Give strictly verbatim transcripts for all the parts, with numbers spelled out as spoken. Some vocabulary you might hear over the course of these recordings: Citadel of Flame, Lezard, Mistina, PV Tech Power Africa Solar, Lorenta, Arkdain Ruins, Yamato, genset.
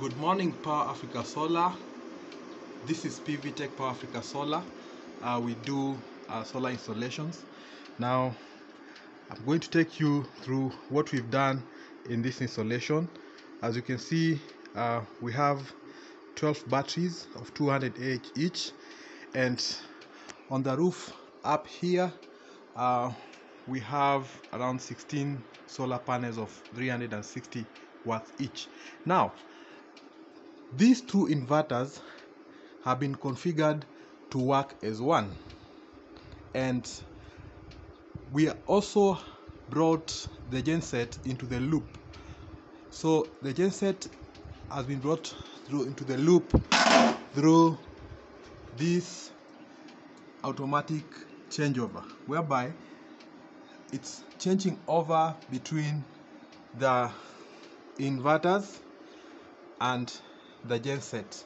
Good morning, Power Africa Solar. This is P V Tech Power Africa Solar. Uh, we do uh, solar installations. Now, I'm going to take you through what we've done in this installation. As you can see, uh, we have twelve batteries of two hundred amp hours each, and on the roof up here, uh, we have around sixteen solar panels of three hundred sixty watts each. Now, these two inverters have been configured to work as one, and we also brought the genset into the loop. So the genset has been brought through into the loop through this automatic changeover, whereby it's changing over between the inverters and the genset.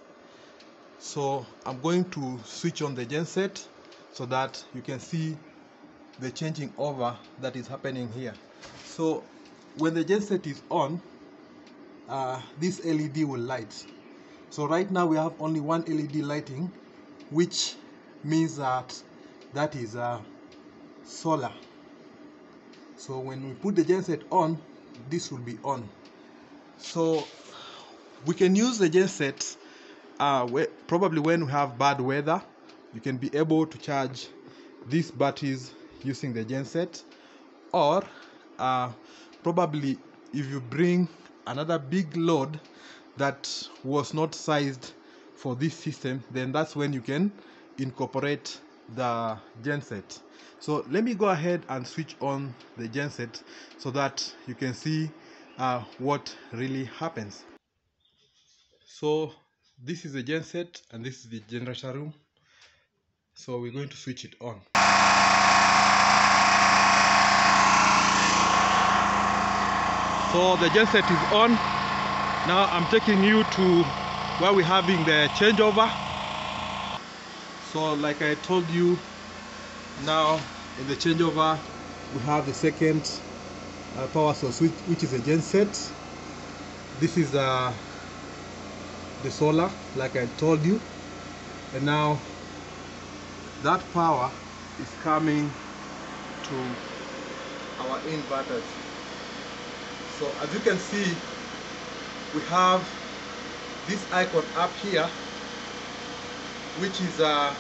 So I'm going to switch on the genset so that you can see the changing over that is happening here. So when the genset is on, uh, this L E D will light. So right now we have only one L E D lighting, which means that that is uh, solar. So when we put the genset on, this will be on. So we can use the genset uh, probably when we have bad weather. You can be able to charge these batteries using the genset, or uh, probably if you bring another big load that was not sized for this system, then that's when you can incorporate the genset. So let me go ahead and switch on the genset so that you can see uh, what really happens. So this is the genset and this is the generator room. So we're going to switch it on. So the genset is on. Now I'm taking you to where we're having the changeover. So like I told you, now in the changeover we have the second uh, power source, which, which is a genset. This is the uh, the solar, like I told you, and now that power is coming to our inverters. So as you can see, we have this icon up here, which is a uh,